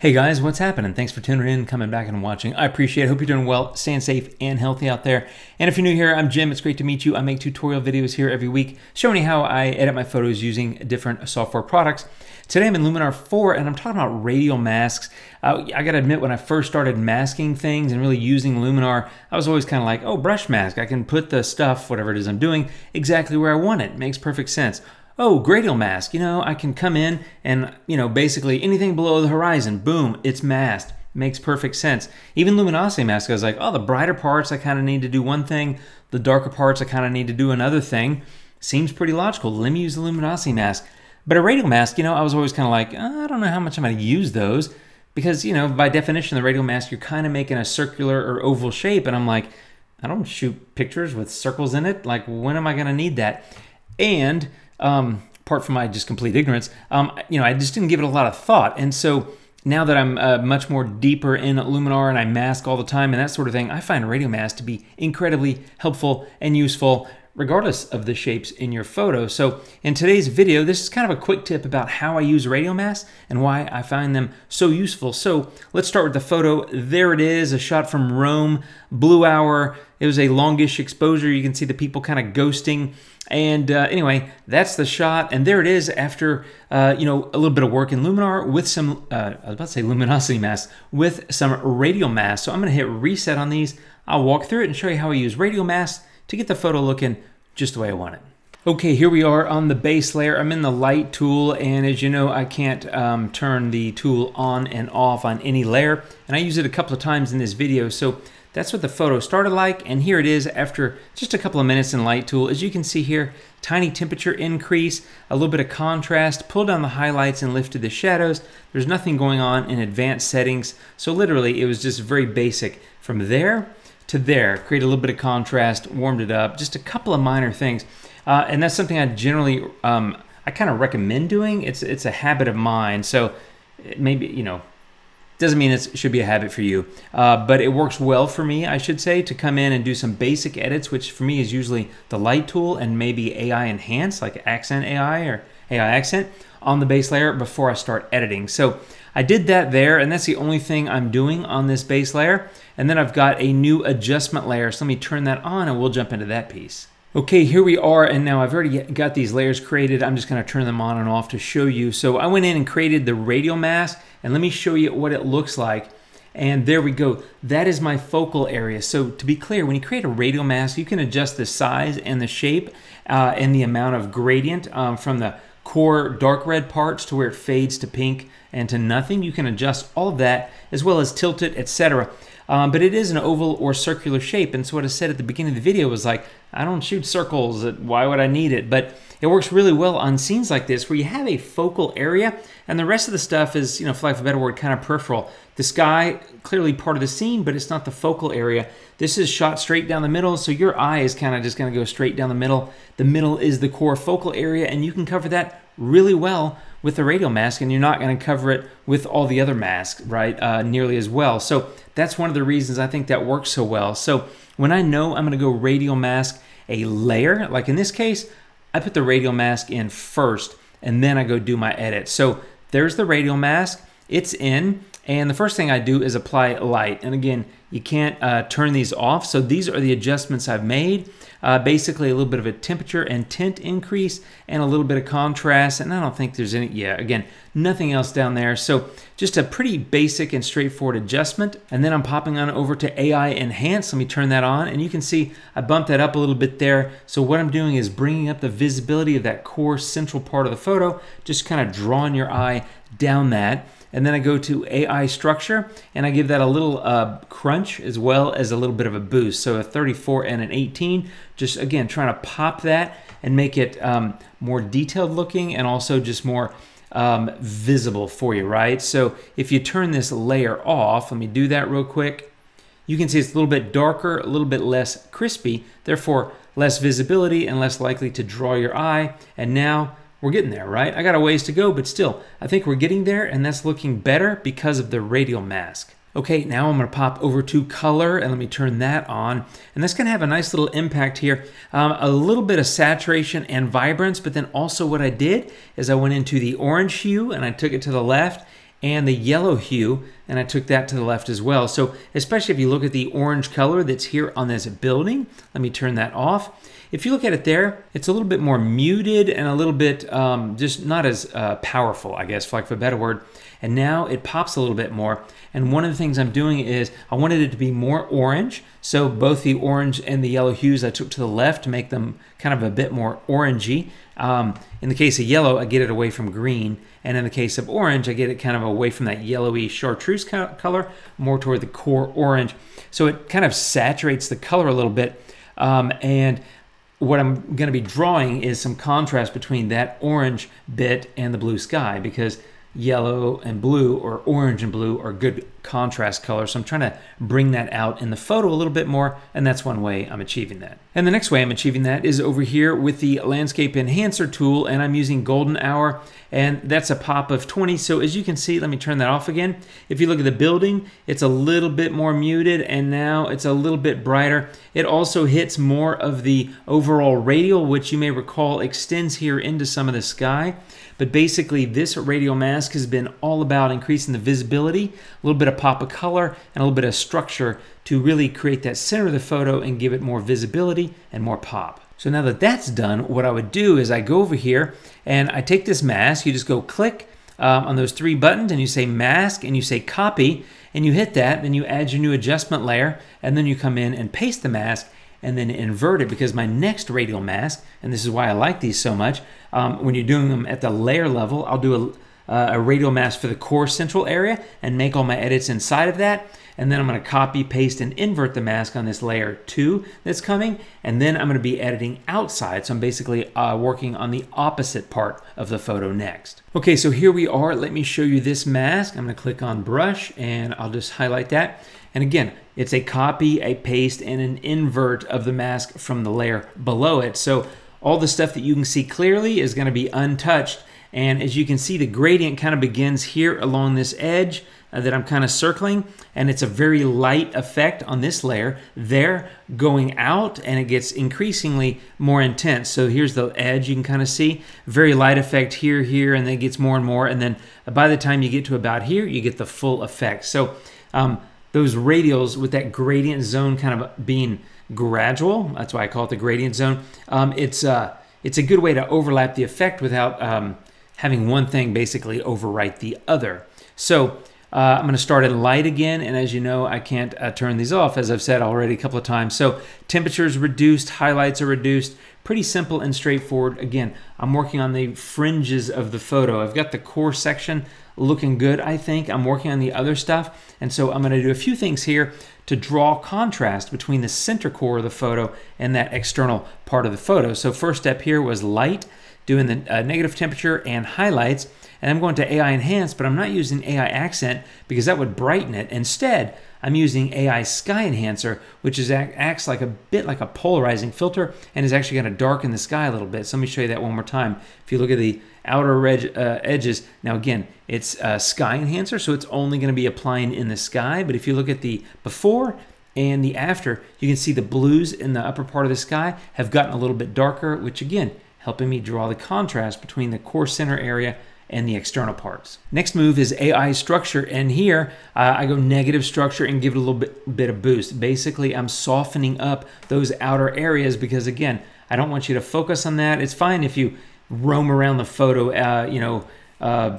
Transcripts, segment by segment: Hey guys, what's happening? Thanks for tuning in, coming back and watching. I appreciate it. Hope you're doing well, staying safe and healthy out there. And if you're new here, I'm Jim. It's great to meet you. I make tutorial videos here every week showing you how I edit my photos using different software products. Today I'm in Luminar 4 and I'm talking about radial masks. I gotta admit, when I first started masking things and really using Luminar, I was always kind of like, oh, brush mask. I can put the stuff, whatever it is I'm doing, exactly where I want it. Makes perfect sense. Oh, radial mask, you know, I can come in and, you know, basically anything below the horizon, boom, it's masked. Makes perfect sense. Even luminosity mask, I was like, oh, the brighter parts, I kind of need to do one thing. The darker parts, I kind of need to do another thing. Seems pretty logical. Let me use the luminosity mask. But a radial mask, you know, I was always kind of like, oh, I don't know how much I'm going to use those because, you know, by definition, the radial mask, you're kind of making a circular or oval shape. And I'm like, I don't shoot pictures with circles in it. Like, when am I going to need that? And apart from my just complete ignorance, you know, I just didn't give it a lot of thought. And so now that I'm much more deeper in Luminar and I mask all the time and that sort of thing, I find radial mask to be incredibly helpful and useful regardless of the shapes in your photo. So in today's video, this is kind of a quick tip about how I use radial masks and why I find them so useful. So let's start with the photo. There it is, a shot from Rome, blue hour. It was a longish exposure. You can see the people kind of ghosting. And anyway, that's the shot. And there it is after, you know, a little bit of work in Luminar with some, I was about to say luminosity masks, with some radial masks. So I'm gonna hit reset on these. I'll walk through it and show you how I use radial masks to get the photo looking just the way I want it. Okay, here we are on the base layer. I'm in the light tool, and as you know, I can't turn the tool on and off on any layer. And I use it a couple of times in this video. So that's what the photo started like, and here it is after just a couple of minutes in light tool. As you can see here, tiny temperature increase, a little bit of contrast, pulled down the highlights and lifted the shadows. There's nothing going on in advanced settings. So literally, it was just very basic from there to there, create a little bit of contrast, warmed it up, just a couple of minor things. And that's something I generally, I kind of recommend doing. It's a habit of mine. So maybe, you know, doesn't mean it should be a habit for you, but it works well for me, I should say, to come in and do some basic edits, which for me is usually the light tool and maybe AI Enhance, like Accent AI or AI Accent on the base layer before I start editing. So I did that there, and that's the only thing I'm doing on this base layer. And then I've got a new adjustment layer. So let me turn that on and we'll jump into that piece. Okay, here we are, and now I've already got these layers created. I'm just gonna turn them on and off to show you. So I went in and created the radial mask, and let me show you what it looks like. And there we go. That is my focal area. So to be clear, when you create a radial mask, you can adjust the size and the shape and the amount of gradient from the core dark red parts to where it fades to pink and to nothing. You can adjust all of that, as well as tilt it, etc. But it is an oval or circular shape, and so what I said at the beginning of the video was like, I don't shoot circles, why would I need it? But it works really well on scenes like this where you have a focal area, and the rest of the stuff is, you know, for lack of a better word, kind of peripheral. The sky, clearly part of the scene, but it's not the focal area. This is shot straight down the middle, so your eye is kind of just gonna go straight down the middle. The middle is the core focal area, and you can cover that really well with the radial mask, and you're not going to cover it with all the other masks, right, nearly as well. So that's one of the reasons I think that works so well. So when I know I'm going to go radial mask a layer, like in this case, I put the radial mask in first, and then I go do my edit. So there's the radial mask, it's in, and the first thing I do is apply light. And again, you can't turn these off, so these are the adjustments I've made. Basically a little bit of a temperature and tint increase and a little bit of contrast, and I don't think there's any, yeah, again, nothing else down there. So just a pretty basic and straightforward adjustment. And then I'm popping on over to AI Enhance. Let me turn that on, and you can see I bumped that up a little bit there. So what I'm doing is bringing up the visibility of that core central part of the photo, just kind of drawing your eye down that. And then I go to AI Structure, and I give that a little crunch as well as a little bit of a boost. So a 34 and an 18, just again, trying to pop that and make it more detailed looking and also just more visible for you, right? So if you turn this layer off, let me do that real quick. You can see it's a little bit darker, a little bit less crispy, therefore less visibility and less likely to draw your eye. And now we're getting there, right? I got a ways to go, but still, I think we're getting there, and that's looking better because of the radial mask. Okay, now I'm gonna pop over to color, and let me turn that on. And that's gonna have a nice little impact here. A little bit of saturation and vibrance, but then also what I did is I went into the orange hue, and I took it to the left, and the yellow hue, and I took that to the left as well. So especially if you look at the orange color that's here on this building, let me turn that off. If you look at it there, it's a little bit more muted and a little bit just not as powerful, I guess, for lack of a better word. And now it pops a little bit more. And one of the things I'm doing is I wanted it to be more orange. So both the orange and the yellow hues I took to the left to make them kind of a bit more orangey. In the case of yellow, I get it away from green. And in the case of orange, I get it kind of away from that yellowy chartreuse color, more toward the core orange. So it kind of saturates the color a little bit. And what I'm going to be drawing is some contrast between that orange bit and the blue sky, because yellow and blue, or orange and blue, are good contrast colors. So I'm trying to bring that out in the photo a little bit more, and that's one way I'm achieving that. And the next way I'm achieving that is over here with the Landscape Enhancer tool, and I'm using Golden Hour, and that's a pop of 20. So as you can see, let me turn that off again. If you look at the building, it's a little bit more muted, and now it's a little bit brighter. It also hits more of the overall radial, which you may recall extends here into some of the sky. But basically, this Radial Mask has been all about increasing the visibility, a little bit of pop of color, and a little bit of structure to really create that center of the photo and give it more visibility and more pop. So now that that's done, what I would do is I go over here and I take this mask. You just go click on those three buttons and you say mask and you say copy and you hit that. Then you add your new adjustment layer and then you come in and paste the mask and then invert it, because my next radial mask, and this is why I like these so much, when you're doing them at the layer level, I'll do a radial mask for the core central area and make all my edits inside of that. And then I'm going to copy, paste, and invert the mask on this layer 2 that's coming. And then I'm going to be editing outside. So I'm basically working on the opposite part of the photo next. Okay, so here we are. Let me show you this mask. I'm going to click on brush and I'll just highlight that. And again, it's a copy, a paste, and an invert of the mask from the layer below it. So all the stuff that you can see clearly is going to be untouched. And as you can see, the gradient kind of begins here along this edge that I'm kind of circling, and it's a very light effect on this layer there going out, and it gets increasingly more intense. So here's the edge, you can kind of see very light effect here, here, and then it gets more and more, and then by the time you get to about here, you get the full effect. So those radials with that gradient zone kind of being gradual, that's why I call it the gradient zone. It's a good way to overlap the effect without having one thing basically overwrite the other. So I'm going to start at light again, and as you know, I can't turn these off, as I've said already a couple of times. So temperature is reduced, highlights are reduced, pretty simple and straightforward. Again, I'm working on the fringes of the photo. I've got the core section looking good, I think. I'm working on the other stuff, and so I'm going to do a few things here to draw contrast between the center core of the photo and that external part of the photo. So first step here was light, doing the negative temperature and highlights. And I'm going to AI Enhance, but I'm not using AI Accent because that would brighten it. Instead, I'm using AI Sky Enhancer, which acts like a bit like a polarizing filter and is actually going to darken the sky a little bit. So let me show you that one more time. If you look at the outer edges, now again, it's Sky Enhancer, so it's only going to be applying in the sky. But if you look at the before and the after, you can see the blues in the upper part of the sky have gotten a little bit darker, which again, helping me draw the contrast between the core center area and the external parts. Next move is AI structure, and here I go negative structure and give it a little bit of boost. Basically, I'm softening up those outer areas because again, I don't want you to focus on that. It's fine if you roam around the photo,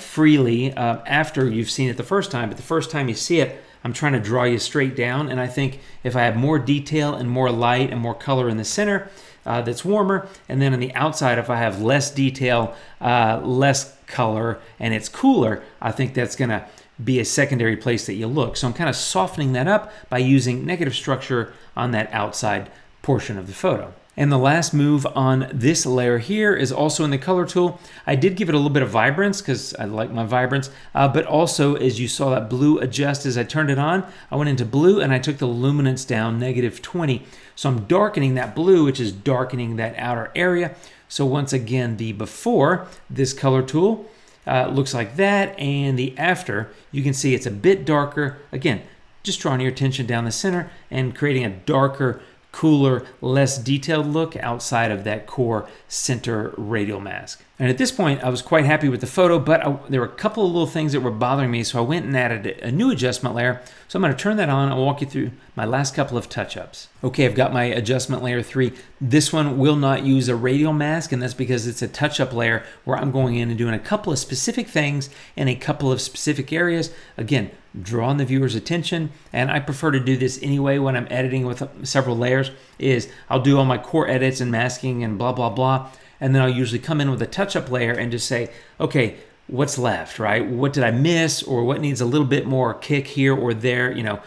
freely after you've seen it the first time, but the first time you see it, I'm trying to draw you straight down, and I think if I have more detail and more light and more color in the center, that's warmer, and then on the outside, if I have less detail, less color, and it's cooler, I think that's going to be a secondary place that you look. So I'm kind of softening that up by using negative structure on that outside portion of the photo. And the last move on this layer here is also in the color tool. I did give it a little bit of vibrance because I like my vibrance, but also as you saw that blue adjust as I turned it on, I went into blue and I took the luminance down negative 20. So I'm darkening that blue, which is darkening that outer area. So once again, the before, this color tool looks like that, and the after, you can see it's a bit darker. Again, just drawing your attention down the center and creating a darker, cooler, less detailed look outside of that core center radial mask. And at this point, I was quite happy with the photo, but there were a couple of little things that were bothering me, so I went and added a new adjustment layer. So I'm going to turn that on. I'll walk you through my last couple of touch-ups. Okay, I've got my adjustment layer 3. This one will not use a radial mask, and that's because it's a touch-up layer where I'm going in and doing a couple of specific things in a couple of specific areas. Again, drawing the viewer's attention, and I prefer to do this anyway when I'm editing with several layers, is I'll do all my core edits and masking and blah, blah, blah, and then I'll usually come in with a touch-up layer and just say, okay, what's left, right? What did I miss, or what needs a little bit more kick here or there, you know?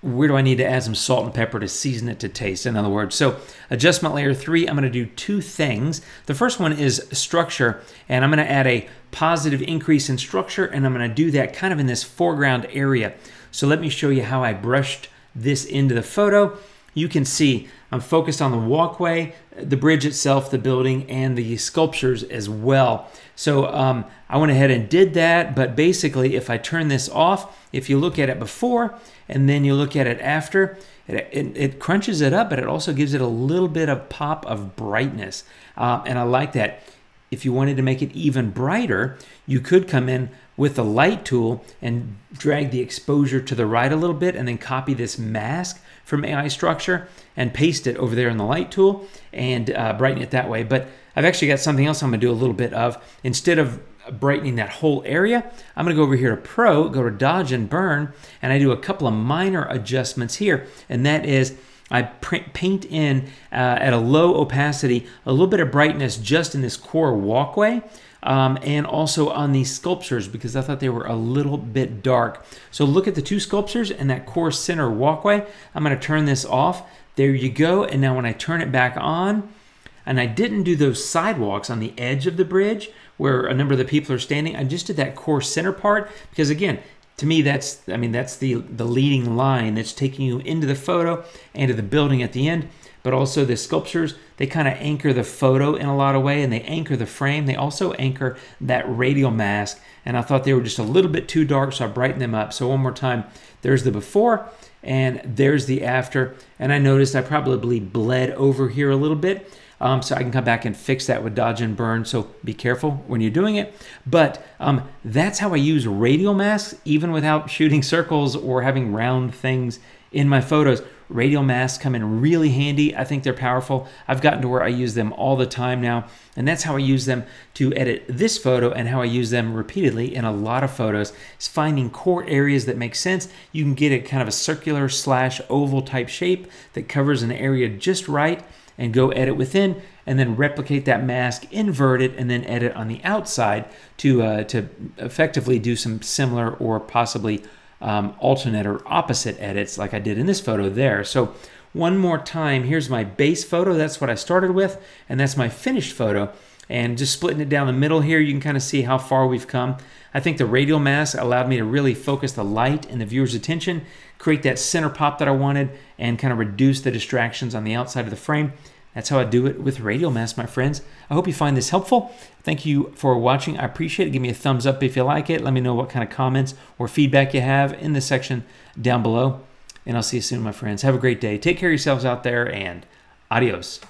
Where do I need to add some salt and pepper to season it to taste, in other words? So adjustment layer 3, I'm going to do two things. The first one is structure, and I'm going to add a positive increase in structure, and I'm going to do that kind of in this foreground area. So let me show you how I brushed this into the photo. You can see I'm focused on the walkway, the bridge itself, the building, and the sculptures as well. So I went ahead and did that, but basically if I turn this off, if you look at it before and then you look at it after, it crunches it up, but it also gives it a little bit of pop of brightness. And I like that. If you wanted to make it even brighter, you could come in with the light tool and drag the exposure to the right a little bit, and then copy this mask from AI structure and paste it over there in the light tool and brighten it that way. But I've actually got something else I'm gonna do a little bit of. Instead of brightening that whole area, I'm gonna go over here to Pro, go to Dodge and Burn, and I do a couple of minor adjustments here, and that is I paint in at a low opacity, a little bit of brightness just in this core walkway, and also on these sculptures, because I thought they were a little bit dark. So look at the two sculptures and that core center walkway. I'm going to turn this off. There you go. And now when I turn it back on, and I didn't do those sidewalks on the edge of the bridge where a number of the people are standing, I just did that core center part, because again, to me, that's the leading line that's taking you into the photo and to the building at the end. But also the sculptures, they kind of anchor the photo in a lot of ways, and they anchor the frame. They also anchor that radial mask, and I thought they were just a little bit too dark, so I brightened them up. So one more time, there's the before and there's the after, and I noticed I probably bled over here a little bit, so I can come back and fix that with Dodge and Burn, so be careful when you're doing it. But that's how I use radial masks, even without shooting circles or having round things in my photos. Radial masks come in really handy. I think they're powerful. I've gotten to where I use them all the time now, and that's how I use them to edit this photo, and how I use them repeatedly in a lot of photos is finding core areas that make sense. You can get a kind of a circular / oval type shape that covers an area just right, and go edit within, and then replicate that mask, invert it, and then edit on the outside to effectively do some similar or possibly alternate or opposite edits like I did in this photo there. So one more time, here's my base photo. That's what I started with, and that's my finished photo. And just splitting it down the middle here, you can kind of see how far we've come. I think the radial mask allowed me to really focus the light and the viewer's attention, create that center pop that I wanted, and kind of reduce the distractions on the outside of the frame. That's how I do it with radial mask, my friends. I hope you find this helpful. Thank you for watching. I appreciate it. Give me a thumbs up if you like it. Let me know what kind of comments or feedback you have in the section down below. And I'll see you soon, my friends. Have a great day. Take care of yourselves out there, and adios.